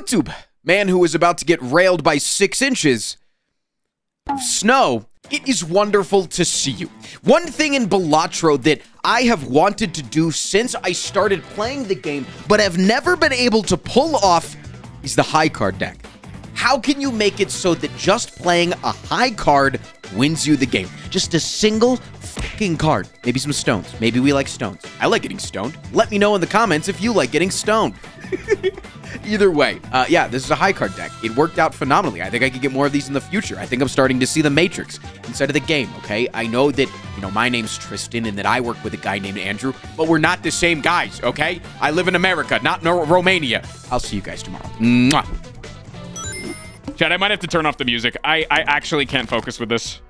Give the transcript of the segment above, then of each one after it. YouTube. Man who is about to get railed by 6 inches of snow. It is wonderful to see you. One thing in Balatro that I have wanted to do since I started playing the game, but have never been able to pull off, is the high card deck. How can you make it so that just playing a high card wins you the game? Just a single fucking card. Maybe some stones. Maybe we like stones. I like getting stoned. Let me know in the comments if you like getting stoned. Either way, yeah, this is a high card deck. It worked out phenomenally. I think I could get more of these in the future. I think I'm starting to see the Matrix inside of the game, okay? I know that, you know, my name's Tristan and that I work with a guy named Andrew, but we're not the same guys, okay? I live in America, not in Romania. I'll see you guys tomorrow. Mwah. Chad, I might have to turn off the music. I actually can't focus with this.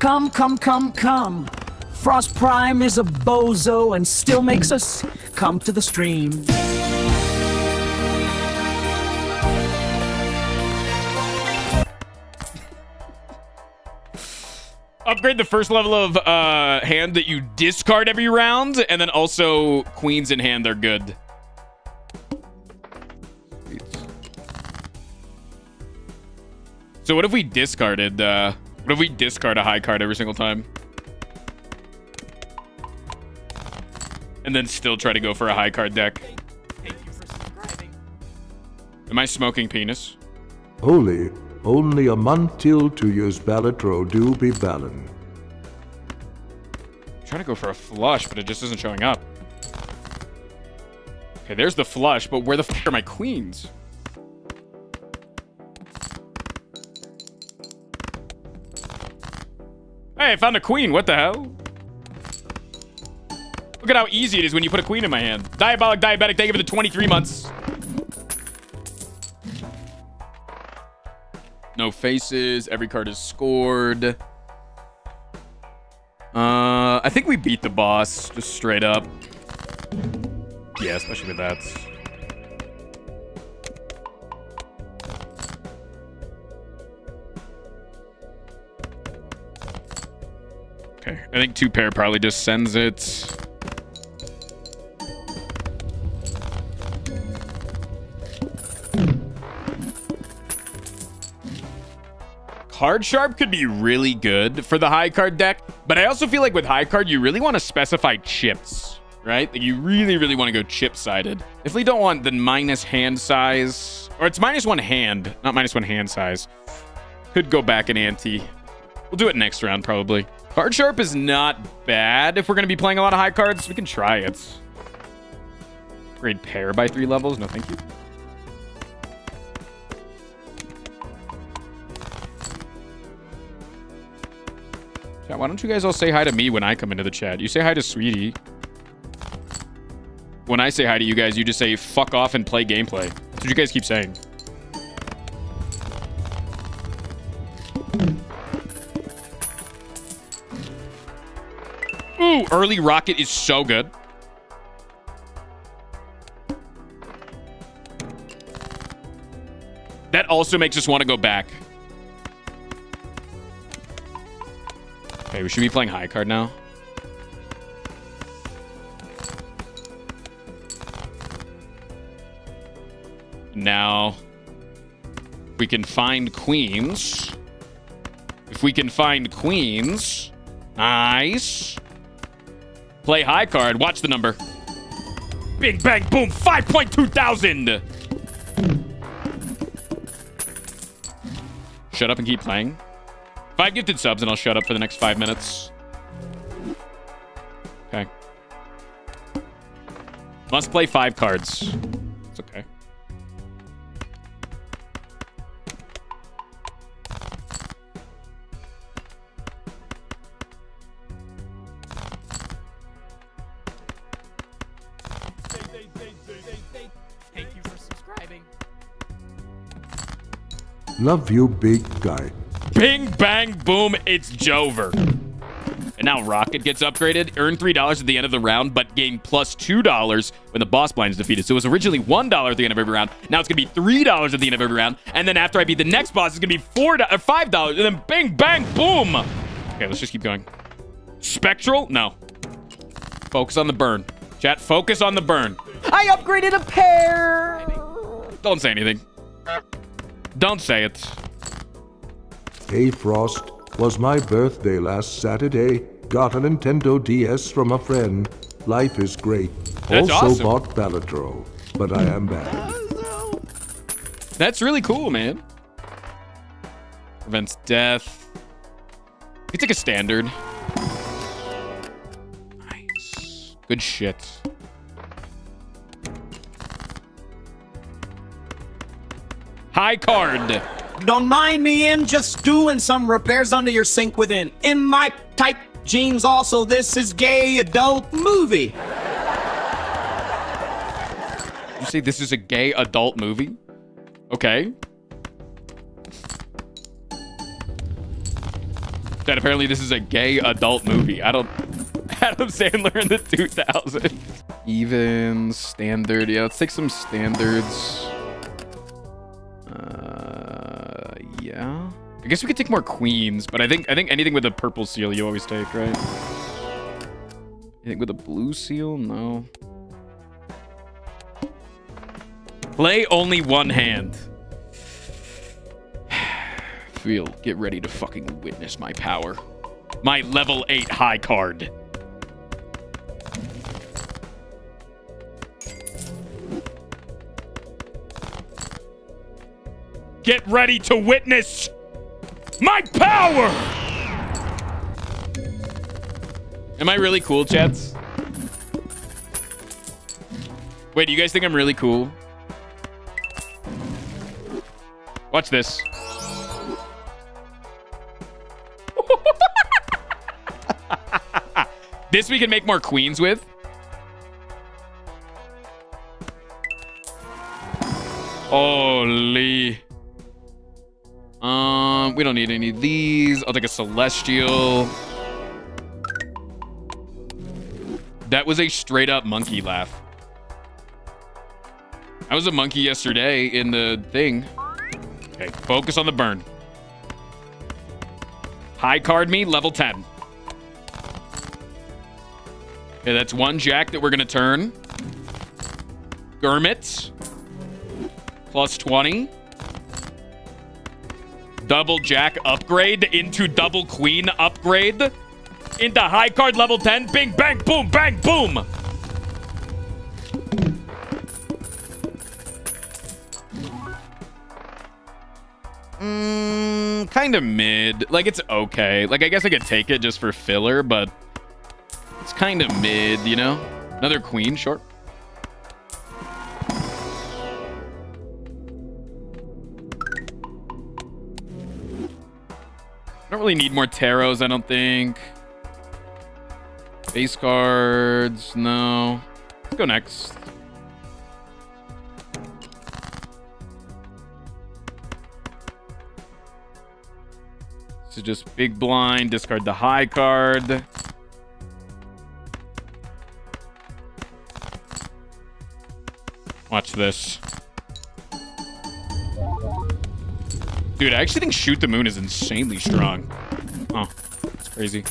Come, come, come, come. Frost Prime is a bozo and still makes us come to the stream. Upgrade the first level of hand that you discard every round, and then also queens in hand, they're good. So what if we discarded... what if we discard a high card every single time? And then still try to go for a high card deck. Thank you for subscribing. Am I smoking penis? Holy, only a month till 2 years Balatro do be ballin'. I'm trying to go for a flush, but it just isn't showing up. Okay, there's the flush, but where the f are my queens? Hey, I found a queen. What the hell? Look at how easy it is when you put a queen in my hand. Diabolic Diabetic, thank you for the 23 months. No faces. Every card is scored. I think we beat the boss just straight up. Yeah, especially with that. I think two pair probably just sends it. Card sharp could be really good for the high card deck, but I also feel like with high card, you really want to specify chips, right? Like you really, really want to go chip-sided. If we don't want the minus hand size, or it's minus one hand, not minus one hand size. Could go back an ante. We'll do it next round, probably. Card sharp is not bad. If we're going to be playing a lot of high cards, we can try it. Grade pair by 3 levels. No, thank you. Chat, why don't you guys all say hi to me when I come into the chat? You say hi to Sweetie. When I say hi to you guys, you just say fuck off and play gameplay. That's what you guys keep saying. Ooh, early rocket is so good. That also makes us want to go back. Okay, we should be playing high card now. Now, we can find queens. If we can find queens, nice. Play high card. Watch the number. Big bang boom. 5,200. Shut up and keep playing. 5 gifted subs and I'll shut up for the next 5 minutes. Okay. Must play 5 cards. It's okay. Love you, big guy. Bing, bang, boom, it's Jover. And now Rocket gets upgraded, earn $3 at the end of the round, but gain plus $2 when the boss blind is defeated. So it was originally $1 at the end of every round. Now it's going to be $3 at the end of every round. And then after I beat the next boss, it's going to be $5. And then bang, bang, boom. Okay, let's just keep going. Spectral? No. Focus on the burn. Chat, focus on the burn. I upgraded a pair. Don't say anything. Don't say it. Hey, Frost. Was my birthday last Saturday. Got a Nintendo DS from a friend. Life is great. That's also awesome. Bought Balatro, but I am back. That's really cool, man. Prevents death. It's like a standard. Nice. Good shit. High card. Don't mind me, I'm just doing some repairs under your sink within. In my tight jeans also, this is gay adult movie. You say this is a gay adult movie? Okay. That apparently this is a gay adult movie. I don't... Adam Sandler in the 2000s. Even, standard, yeah, let's take some standards. Yeah. I guess we could take more queens, but I think anything with a purple seal you always take, right? Anything with a blue seal? No. Play only one hand. Feel, get ready to fucking witness my power. My level 8 high card. Get ready to witness my power! Am I really cool, chats? Wait, do you guys think I'm really cool? Watch this. This we can make more queens with. Holy... we don't need any of these. I'll take a celestial. That was a straight up monkey laugh. I was a monkey yesterday in the thing. Okay, focus on the burn. High card me, level 10. Okay, that's one jack that we're gonna turn. Gurmit. Plus 20. Double jack upgrade into double queen upgrade into high card level 10. Bing, bang, boom, bang, boom. Kind of mid. Like, it's okay. Like, I guess I could take it just for filler, but it's kind of mid, you know? Another queen, sure. I don't really need more tarots, I don't think. Base cards, no. Let's go next. So just big blind, discard the high card. Watch this. Dude, I actually think Shoot the Moon is insanely strong. Oh, that's crazy.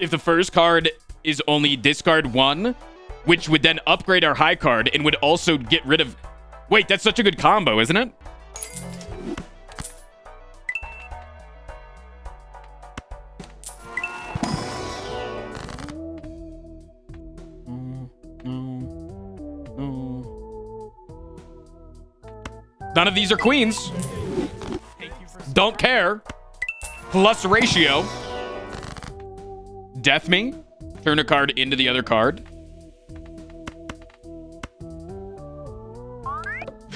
If the first card is only discard one, which would then upgrade our high card and would also get rid of... Wait, that's such a good combo, isn't it? None of these are queens. Don't care. Plus ratio. Death me. Turn a card into the other card.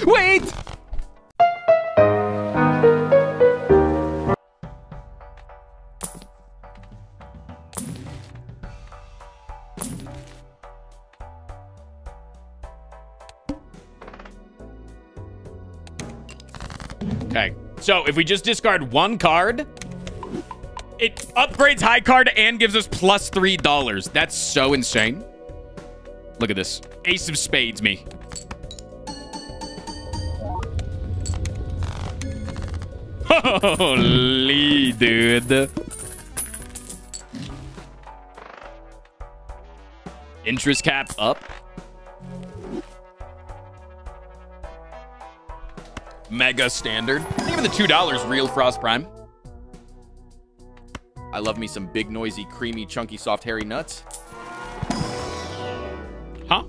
Wait! So if we just discard one card, it upgrades high card and gives us plus $3. That's so insane. Look at this. Ace of spades me. Holy, dude. Interest cap up. Mega standard. I think of the $2 real Frost Prime. I love me some big, noisy, creamy, chunky, soft, hairy nuts. Huh?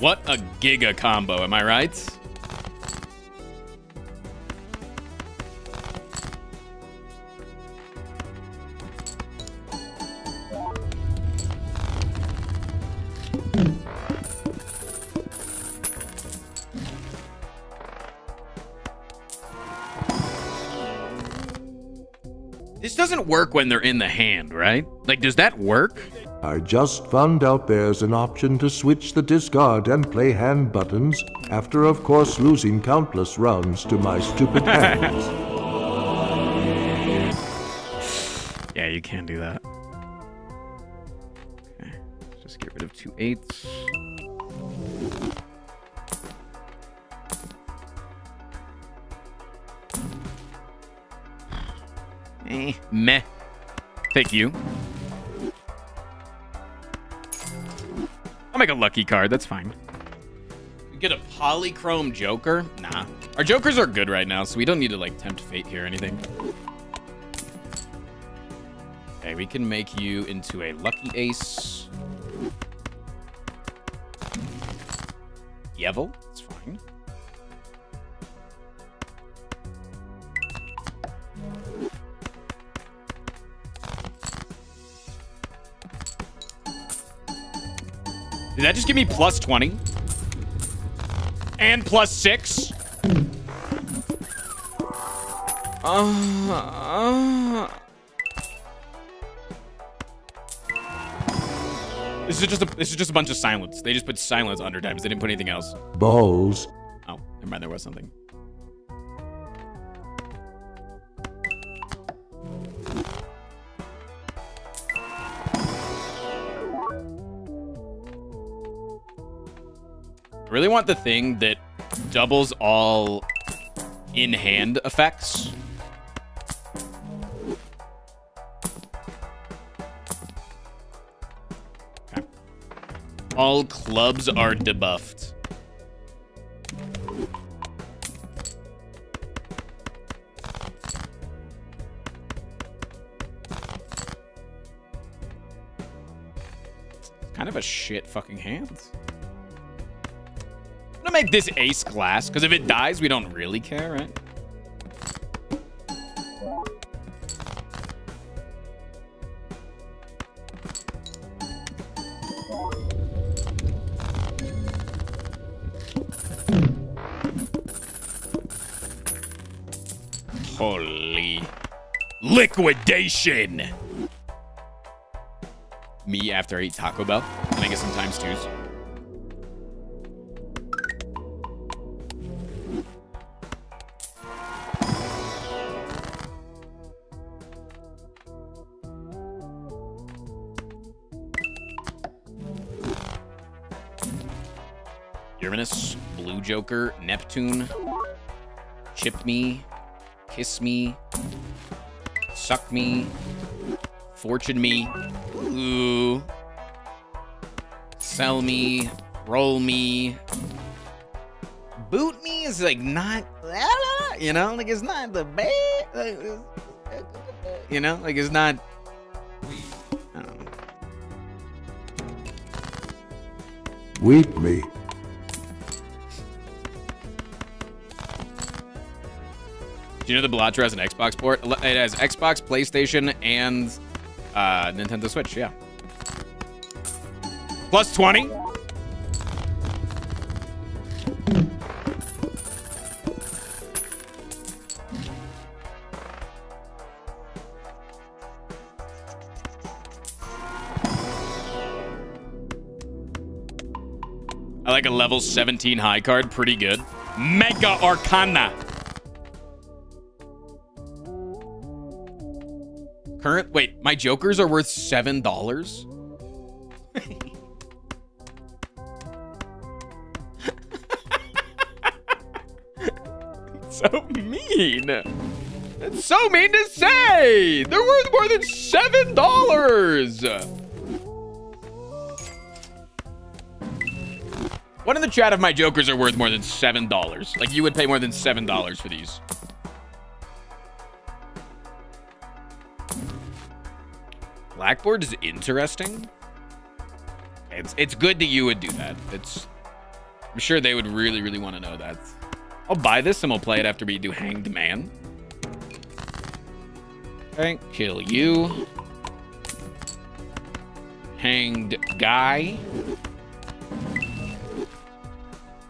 What a giga combo, am I right? This doesn't work when they're in the hand, right? Like, does that work? I just found out there's an option to switch the discard and play hand buttons after, of course, losing countless rounds to my stupid hands. Yeah, you can do that. Okay. Let's just get rid of 2 8s. Eh, meh. Thank you. I'll make a lucky card. That's fine. Get a polychrome joker? Nah. Our jokers are good right now, so we don't need to, like, tempt fate here or anything. Okay, we can make you into a lucky ace. Yevel? That's fine. Did that just give me plus 20? And plus 6? This is just a bunch of silence. They just put silence under times. They didn't put anything else. Balls. Oh, never mind. There was something. I really want the thing that doubles all in-hand effects. Okay. All clubs are debuffed. Kind of a shit fucking hands. I'm gonna make this ace glass, because if it dies, we don't really care, right? Holy liquidation! Me after I eat Taco Bell. Can I get some times twos? Uranus, Blue Joker, Neptune, Chip Me, Kiss Me, Suck Me, Fortune Me, Ooh, Sell Me, Roll Me, Boot Me is like not, you know, like it's not the bad, like you know, like it's not. I don't know. Weep Me. Do you know the Balatro has an Xbox port? It has Xbox, PlayStation, and Nintendo Switch, yeah. Plus 20? I like a level 17 high card. Pretty good. Mega Arcana. Current... Wait, my jokers are worth $7? So mean. That's so mean to say. They're worth more than $7. What in the chat of my jokers are worth more than $7? Like, you would pay more than $7 for these. Blackboard is interesting. It's good that you would do that. It's... I'm sure they would really, really want to know that. I'll buy this and we'll play it after we do Hanged Man. Okay, kill you. Hanged guy.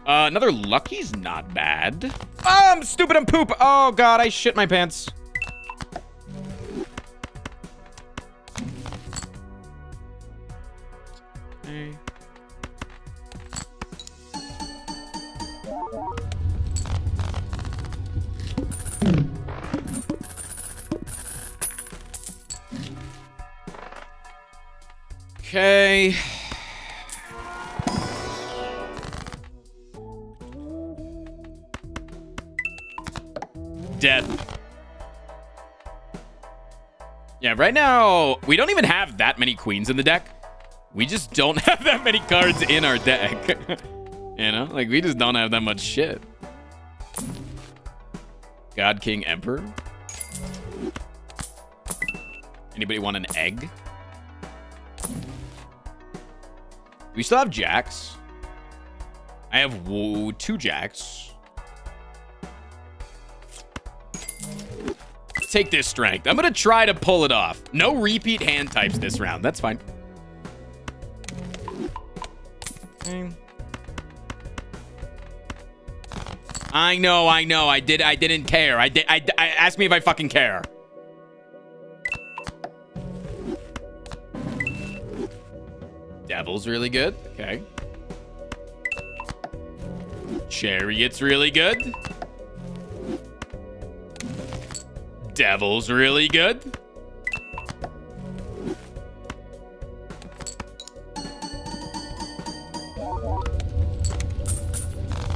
Another lucky's not bad. Oh, I'm stupid and poop. Oh, God, I shit my pants. Hey. Okay. Dead. Yeah, right now, we don't even have that many queens in the deck. We just don't have that many cards in our deck. You know? Like, we just don't have that much shit. God, King, Emperor. Anybody want an egg? We still have jacks. I have two jacks. Take this strength. I'm going to try to pull it off. No repeat hand types this round. That's fine. I know. I didn't care. I asked me if I fucking care. Devil's really good. Okay. Chariot's really good. Devil's really good.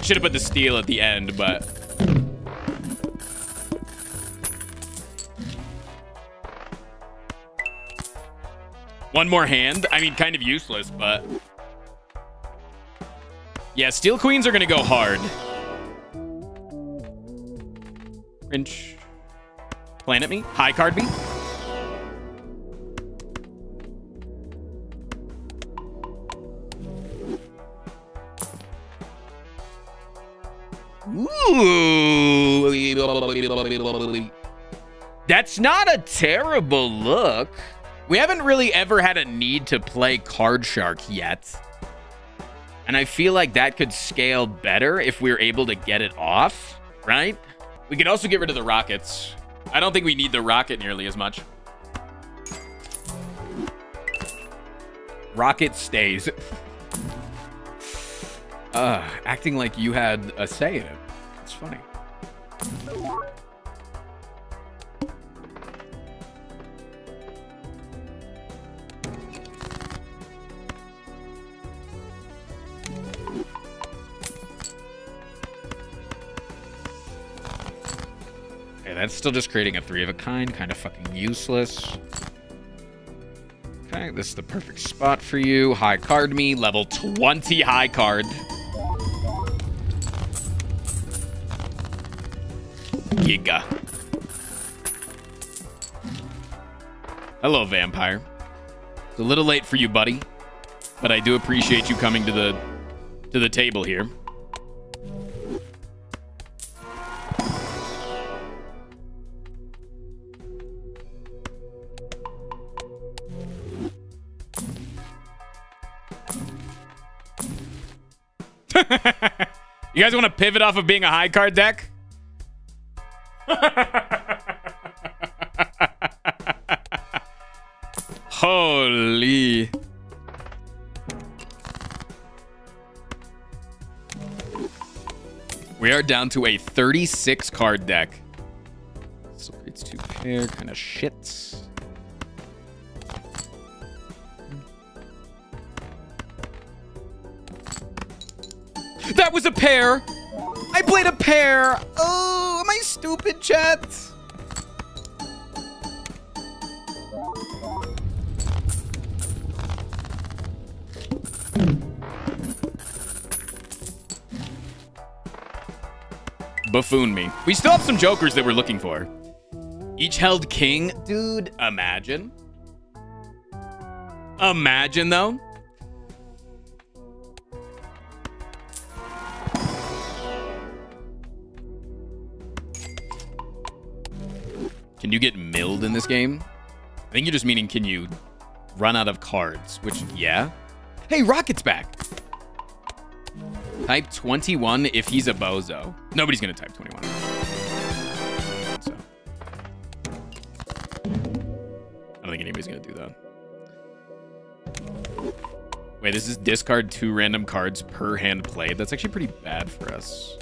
Should have put the steel at the end, but... One more hand? I mean, kind of useless, but... Yeah, steel queens are going to go hard. Cringe. Planet me. High card me. Ooh. That's not a terrible look. We haven't really ever had a need to play Card Shark yet. And I feel like that could scale better if we were able to get it off, right? We could also get rid of the rockets. I don't think we need the rocket nearly as much. Rocket stays. Acting like you had a say in it. It's funny. That's still just creating a three-of-a-kind, kind of fucking useless. Okay, this is the perfect spot for you. High card me, level 20 high card. Giga. Hello, vampire. It's a little late for you, buddy, but I do appreciate you coming to the table here. You guys want to pivot off of being a high card deck? Holy. We are down to a 36 card deck. So it's two pair kind of shits. That was a pair. I played a pair. Oh, am I stupid, chat? Buffoon me. We still have some jokers that we're looking for. Each held king. Dude, imagine. Imagine, though. Can you get milled in this game? I think you're just meaning can you run out of cards, which, yeah. Hey, Rocket's back. Type 21 if he's a bozo. Nobody's going to type 21. So. I don't think anybody's going to do that. Wait, this is discard 2 random cards per hand played. That's actually pretty bad for us.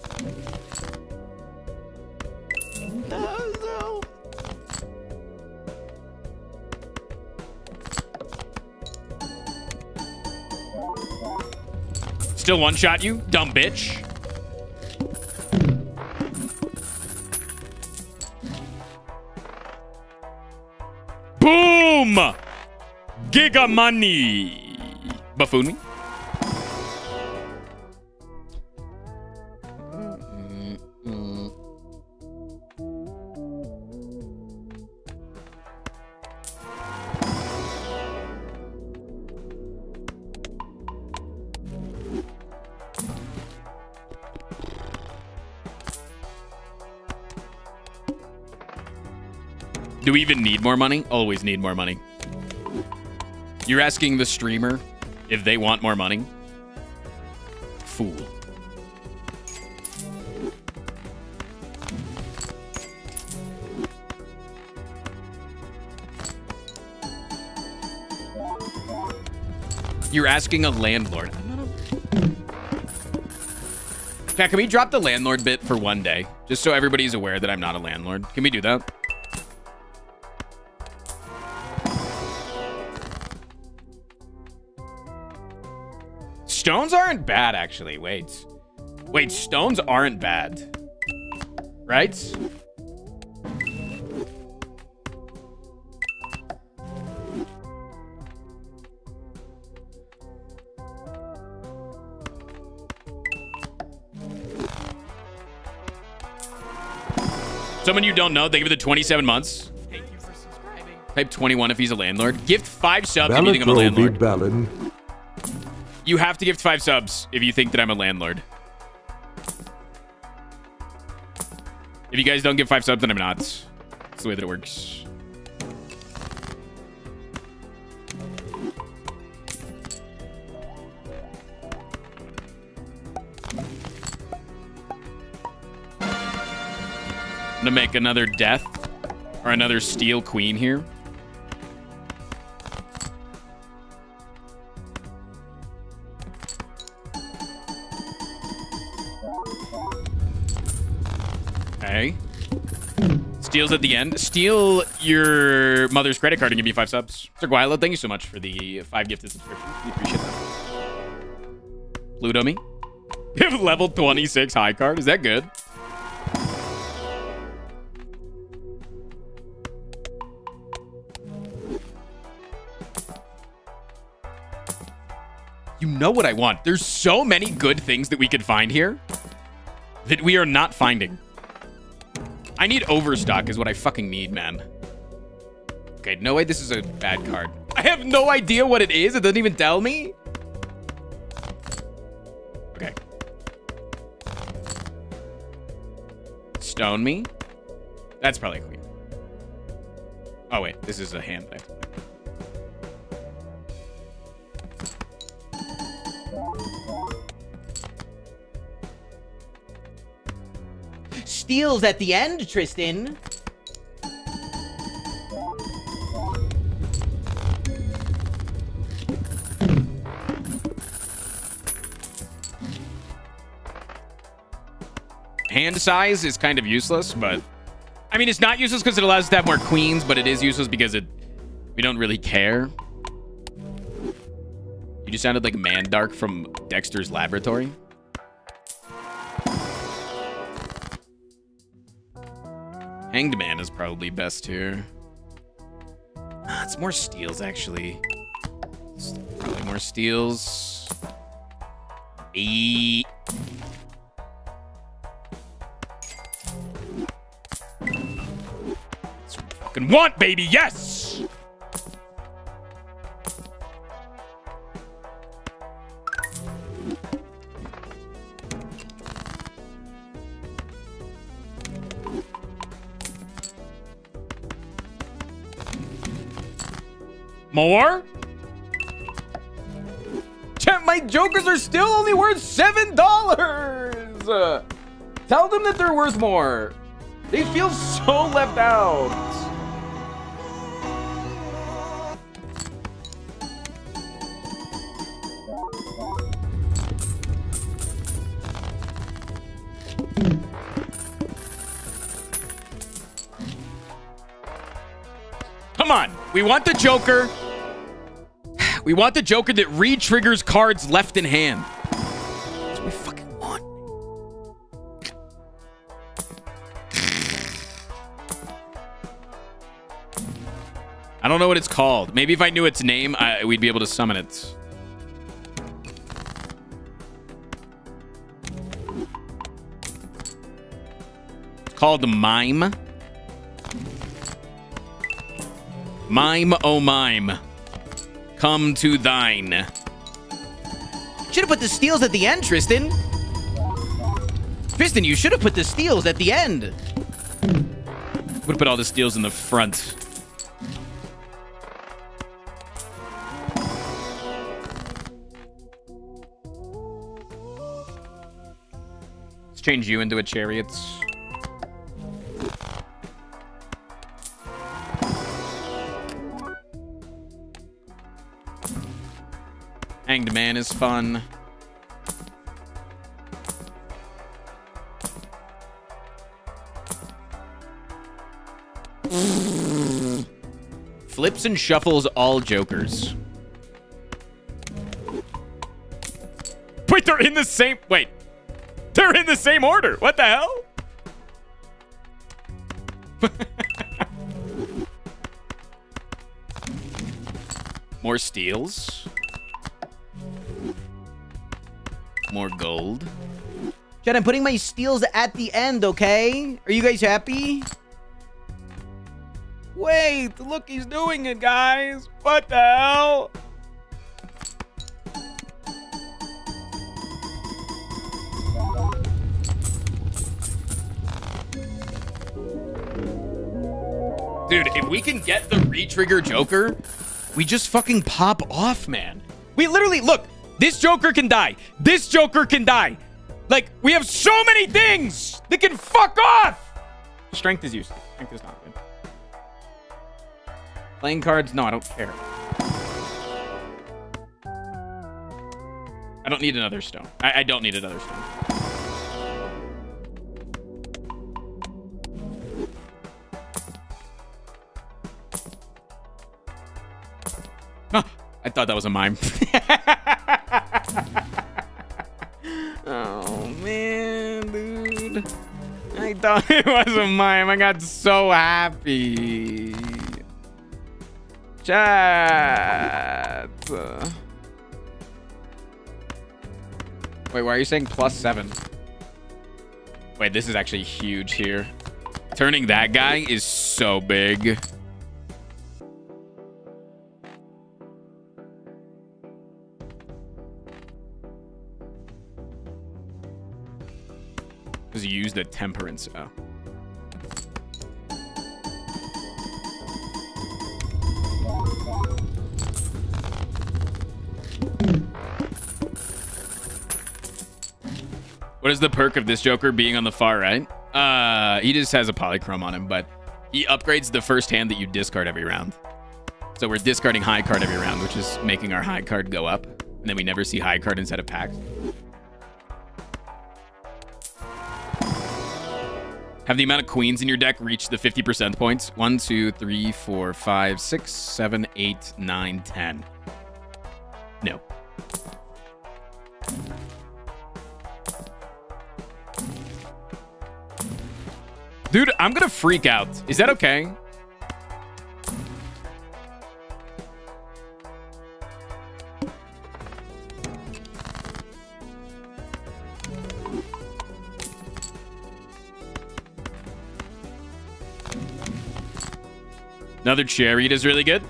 Still one-shot you, dumb bitch. Boom! Giga money. Buffoon me. Do we even need more money? Always need more money. You're asking the streamer if they want more money? Fool. You're asking a landlord. Jack, can we drop the landlord bit for one day? Just so everybody's aware that I'm not a landlord. Can we do that? Stones aren't bad, actually. Wait, stones aren't bad, right? Someone you don't know, they give it the 27 months. Thank you for subscribing. Type 21 if he's a landlord. Gift 5 subs if you think I'm a landlord. Balatro. You have to gift 5 subs if you think that I'm a landlord. If you guys don't give 5 subs, then I'm not. That's the way that it works. I'm gonna make another death or another steel queen here. Steals at the end. Steal your mother's credit card and give me 5 subs. Sir Guilo, thank you so much for the 5 gifted subscriptions. We appreciate that. Pluto me. You have level 26 high card. Is that good? You know what I want. There's so many good things that we could find here that we are not finding. I need overstock is what I fucking need, man. Okay, no way this is a bad card. I have no idea what it is. It doesn't even tell me. Okay. Stone me. That's probably a queen. Oh, wait. This is a hand thing. Steals at the end, Tristan. hand size is kind of useless, but I mean, it's not useless because it allows us to have more queens, but it is useless because we don't really care. You just sounded like Mandark from Dexter's Laboratory. Hanged Man is probably best here. Ah, it's more steals, actually. It's probably more steals. Eee. That's what we fucking want, baby. Yes! More? My jokers are still only worth $7. Tell them that they're worth more. They feel so left out. Come on, we want the Joker. We want the Joker that re-triggers cards left in hand. That's what we fucking want. I don't know what it's called. Maybe if I knew its name, we'd be able to summon it. It's called the Mime. Mime, oh mime. Come to thine. Should have put the steals at the end, Tristan. Tristan, you should have put the steals at the end. Would have put all the steals in the front. Let's change you into a chariot. Hanged Man is fun. Flips and shuffles all jokers. Wait, they're in the same... Wait. They're in the same order. What the hell? More steals. More gold. Chad, I'm putting my steals at the end, okay? Are you guys happy? Wait, look, he's doing it, guys. What the hell? Dude, if we can get the re-trigger Joker, we just fucking pop off, man. We literally, look. This Joker can die. This Joker can die. Like, we have so many things that can fuck off. Strength is useless. Strength is not good. Playing cards? No, I don't care. I don't need another stone. I don't need another stone. Oh, I thought that was a mime. Oh man, dude, I thought it wasn't mine. I got so happy. Chat. Wait, why are you saying +7? Wait, this is actually huge here. Turning that guy is so big. Because you used the temperance. Oh. What is the perk of this Joker being on the far right? He just has a polychrome on him, but he upgrades the first hand that you discard every round. So we're discarding high card every round, which is making our high card go up. And then we never see high card instead of packs. Have the amount of queens in your deck reach the 50% points. 1, 2, 3, 4, 5, 6, 7, 8, 9, 10. No. Dude, I'm gonna freak out. Is that okay? Another chariot is really good.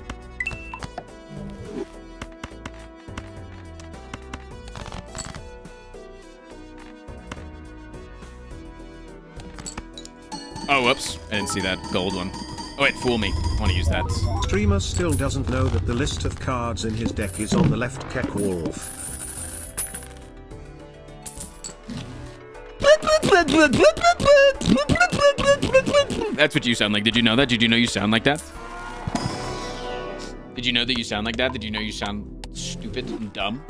Oh, whoops. I didn't see that gold one. Oh, wait, fool me. I want to use that. Streamer still doesn't know that the list of cards in his deck is on the left Kekwolf. That's what you sound like. Did you know that? Did you know you sound like that? Did you know that you sound like that? Did you know you sound stupid and dumb?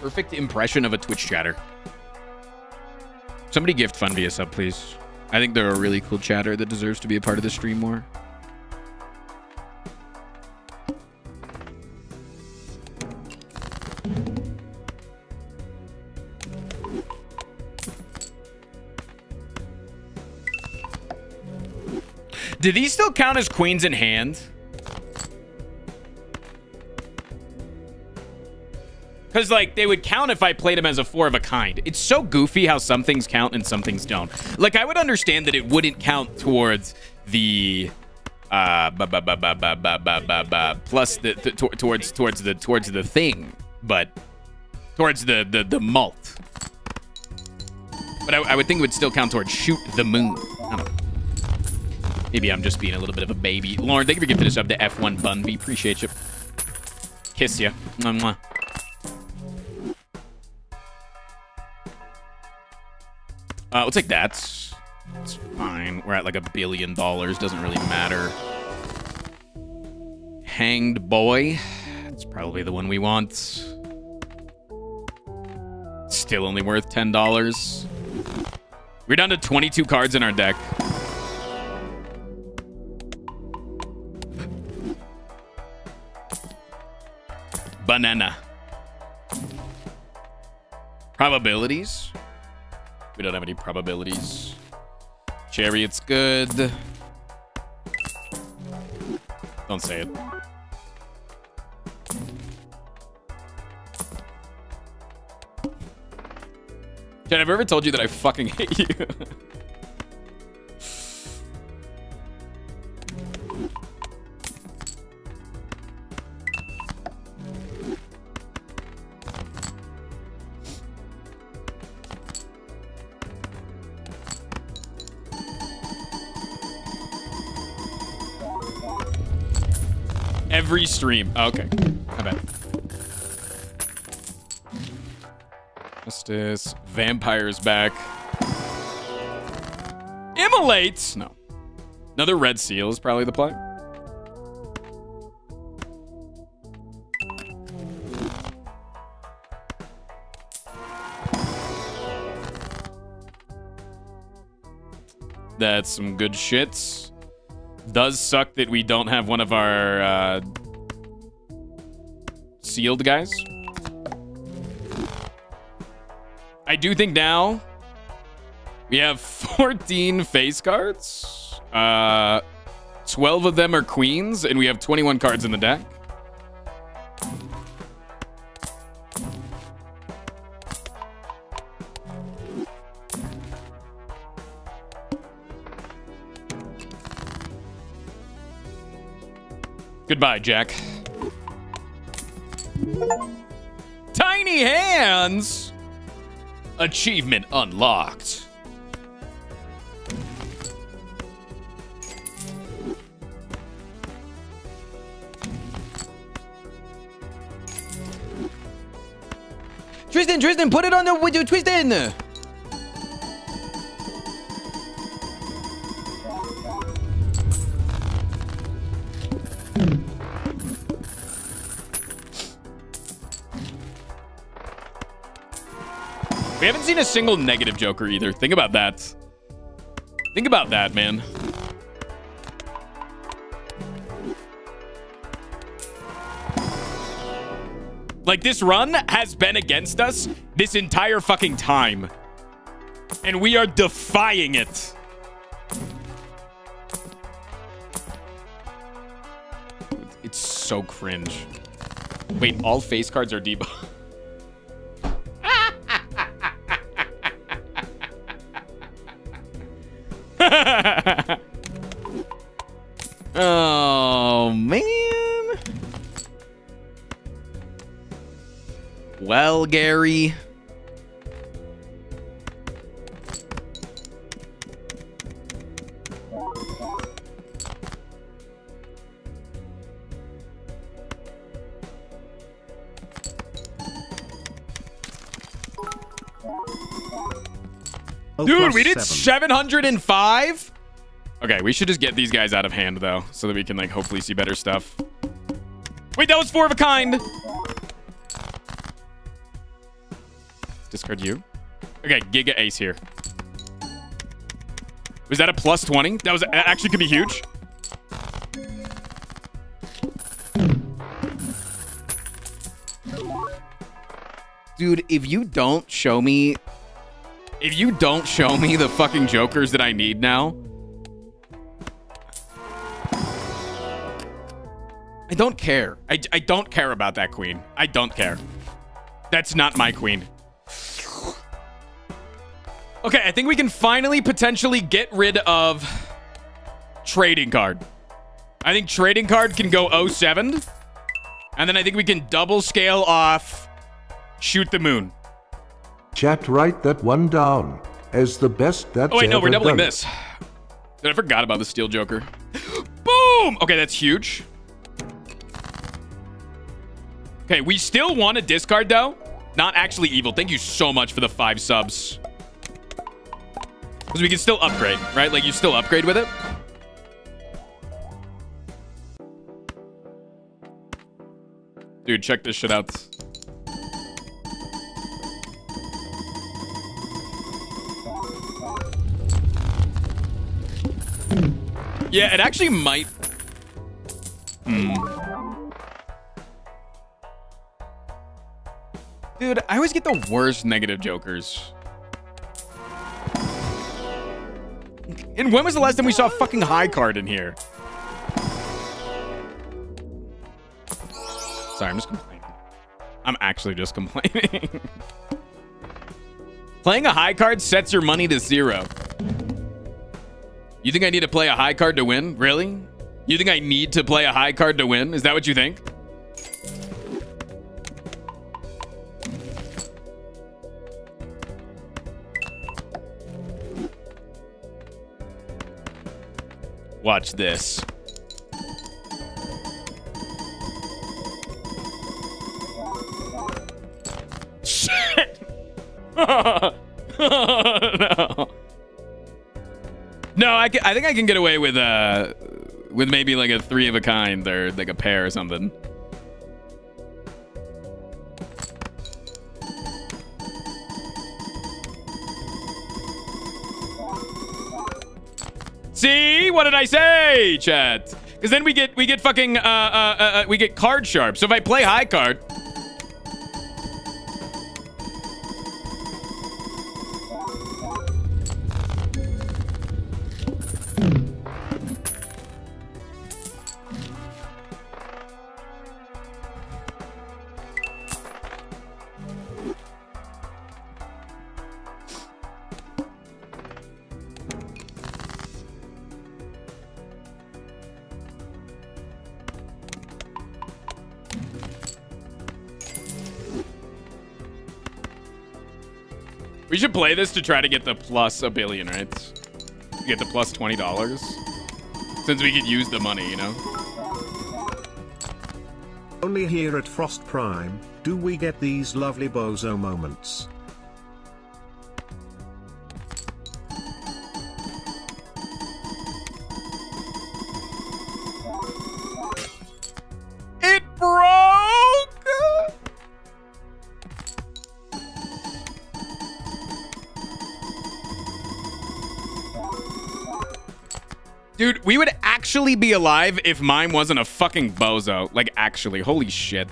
Perfect impression of a Twitch chatter. Somebody gift fund me a sub, please. I think they're a really cool chatter that deserves to be a part of the stream more. Do these still count as queens in hand? Because, like, they would count if I played them as a 4 of a kind. It's so goofy how some things count and some things don't. Like, I would understand that it wouldn't count towards the... plus the... towards the thing. But... towards the malt. But I would think it would still count towards shoot the moon. I don't know. Maybe I'm just being a little bit of a baby. Lauren, thank you for giving this up to F1 Bunby. Appreciate you. Kiss you. Mwah. We'll take that. It's fine. We're at like $1 billion. Doesn't really matter. Hanged boy. That's probably the one we want. Still only worth $10. We're down to 22 cards in our deck. Banana. Probabilities? We don't have any probabilities. Chariot's good. Don't say it. Did I've ever told you that I fucking hate you? Every stream. Oh, okay. I bet. Justice. Vampire's back. Immolate! No. Another red seal is probably the play. That's some good shits. Does suck that we don't have one of our sealed guys. I do think now we have 14 face cards. 12 of them are queens, and we have 21 cards in the deck. Goodbye, Jack. Tiny hands! Achievement unlocked. Tristan, Tristan, put it on the window, Tristan! We haven't seen a single negative Joker either. Think about that. Think about that, man. Like, this run has been against us this entire fucking time. And we are defying it. It's so cringe. Wait, all face cards are debuffed. Oh, man. Well, Gary. Dude, we did 705? Okay, we should just get these guys out of hand, though, so that we can, like, hopefully see better stuff. Wait, that was 4 of a kind. Discard you. Okay, Giga Ace here. Was that a plus 20? That actually could be huge. Dude, if you don't show me... If you don't show me the fucking jokers that I need now, I don't care. I don't care about that queen. I don't care. That's not my queen. Okay, I think we can finally potentially get rid of trading card. I think trading card can go 07. And then I think we can double scale off shoot the moon. Chat, write that one down as the best that's ever done. Oh, wait, no, we're doubling this. Dude, I forgot about the Steel Joker. Boom! Okay, that's huge. Okay, we still want a discard, though. Not actually evil. Thank you so much for the 5 subs. Because we can still upgrade, right? Like, you still upgrade with it. Dude, check this shit out. Yeah, it actually might. Dude, I always get the worst negative jokers. And when was the last time we saw a fucking high card in here? Sorry, I'm just complaining. I'm actually just complaining. Playing a high card sets your money to 0. You think I need to play a high card to win? Really? You think I need to play a high card to win? Is that what you think? Watch this. Shit! No. No, I think I can get away with maybe like a 3 of a kind or like a pair or something. See? What did I say, chat? Because then we get fucking we get card sharp. So if I play high card. We should play this to try to get the plus $1 billion, right? Get the plus $20. Since we could use the money, you know? Only here at Frost Prime do we get these lovely bozo moments. It broke! Dude, we would actually be alive if mine wasn't a fucking bozo. Like, actually. Holy shit.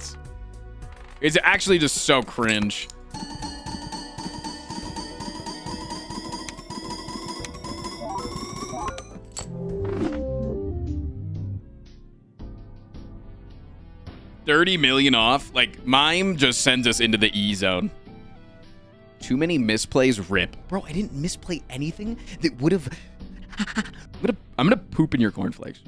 It's actually just so cringe. $30 million off. Like, Mime just sends us into the E zone. Too many misplays, rip. Bro, I didn't misplay anything that would have... I'm gonna poop in your cornflakes.